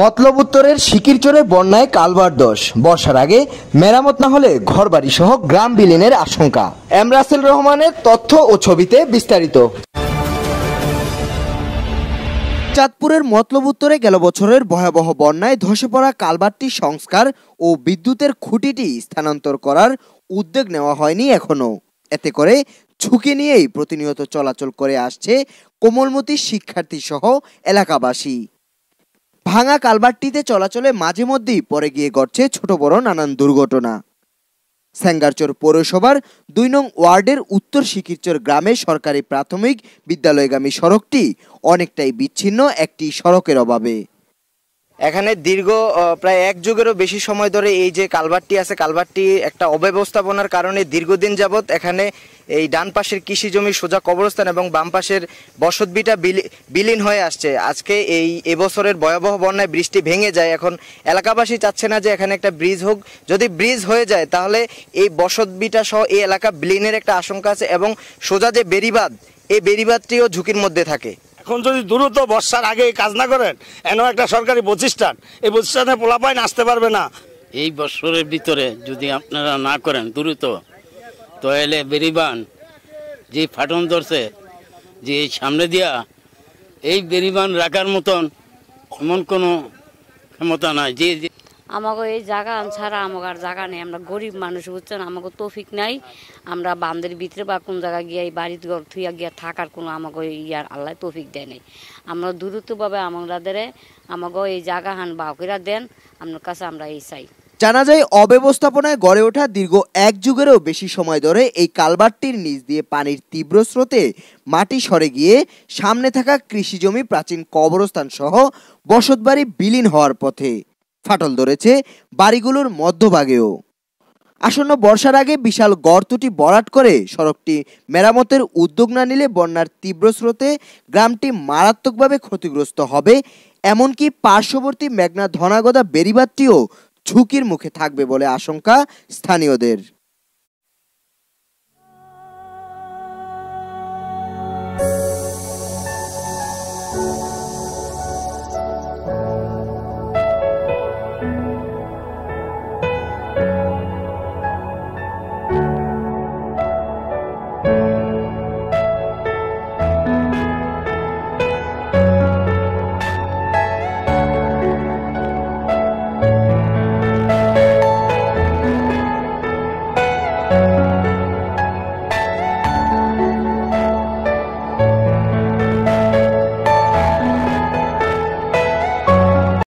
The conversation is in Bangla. मतलब उत्तरेर शिकिरचरे बन्याय कालभार्ट दोष, बर्षार आगे मेरामत ना होले घरबाड़ी सह ग्राम विलीनेर आशंका। एम रासेल रहमानेर तथ्य ओ छबिते विस्तारित। চাঁদপুরের মতলব উত্তরে গেল বছরের ভয়াবহ বন্যায় ধসে পড়া কালভার্টটি সংস্কার ও বিদ্যুতের খুঁটিটি স্থানান্তর করার উদ্যোগ নেওয়া হয়নি এখনো। এতে করে ঝুঁকি নিয়েই প্রতিনিয়ত চলাচল করে আসছে কোমলমতি শিক্ষার্থী সহ এলাকাবাসী। ভাঙা কালভার্টটিতে চলাচলে মাঝে মধ্যেই পড়ে গিয়ে ঘটছে ছোট বড় নানান দুর্ঘটনা। ছেংগারচর পৌরসভার ২ নং ওয়ার্ডের উত্তর শিকিরচর গ্রামে সরকারি প্রাথমিক বিদ্যালয়গামী সড়কটি অনেকটাই বিচ্ছিন্ন একটি সড়কের অভাবে। এখানে দীর্ঘ প্রায় এক যুগেরও বেশি সময় ধরে এই যে কালভার্টটি আছে, কালভার্টটি একটা অব্যবস্থাপনার কারণে দীর্ঘদিন যাবৎ এখানে এই ডান পাশের কৃষি জমি সোজা কবরস্থান এবং বাম পাশের বসতভিটা বিলীন হয়ে আসছে। আজকে এই এবছরের ভয়াবহ বন্যায় বৃষ্টি ভেঙে যায়। এখন এলাকাবাসী চাচ্ছে না যে এখানে একটা ব্রিজ হোক, যদি ব্রিজ হয়ে যায় তাহলে এই বসতভিটা সহ এই এলাকা বিলীনের একটা আশঙ্কা আছে এবং সোজা যে বেড়িবাঁধ, এই বেড়িবাঁধটিও ঝুঁকির মধ্যে থাকে। এখন যদি দ্রুত বর্ষার আগে কাজ না করেন, এমন একটা সরকারি প্রতিষ্ঠান, এই প্রতিষ্ঠানে পোলাপাইন আসতে পারবে না। এই বছরের ভিতরে যদি আপনারা না করেন দ্রুত, তাহলে বেড়িবাঁধ যে ফাটন ধরছে যে সামনে দিয়া, এই বেড়িবাঁধ রাখার মতন এমন কোনো ক্ষমতা নাই। যে আমাকে এই জায়গা ছাড়া আমাকে আর জায়গা নেই। আমরা গরিব মানুষ, বুঝছেন, আমাকে তৌফিক নাই। আমরা বান্ধের ভিতরে বা কোন জায়গায় গিয়ে এই বাড়ির ঘর থুইয়া গিয়া থাকার কোনো আমাকে ইয়ার আল্লাহ তৌফিক দেয় নাই। আমরা দ্রুতভাবে আমাদের আমাকে এই জায়গা হান বাউকেরা দেন, আপনার কাছে আমরা এই চাই। জানা যায় অব্যবস্থাপনায় গড়ে ওঠা দীর্ঘ এক যুগেরও বেশি সময় ধরে এই কালভার্টটির নিচ দিয়ে পানির তীব্র স্রোতে মাটি সরে গিয়ে সামনে থাকা কৃষি জমি, প্রাচীন কবরস্থান সহ বসতবাড়ি বিলীন হওয়ার পথে। ফাটল ধরেছে বাড়িগুলোর মধ্যভাগেও। আসন্ন বর্ষার আগে বিশাল গর্তটি বরাট করে সড়কটি মেরামতের উদ্যোগ না নিলে বন্যার তীব্র স্রোতে গ্রামটি মারাত্মকভাবে ক্ষতিগ্রস্ত হবে, এমনকি পার্শ্ববর্তী মেঘনা ধনাগদা বেড়িবাঁধটিও ঝুঁকির মুখে থাকবে বলে আশঙ্কা স্থানীয়দের।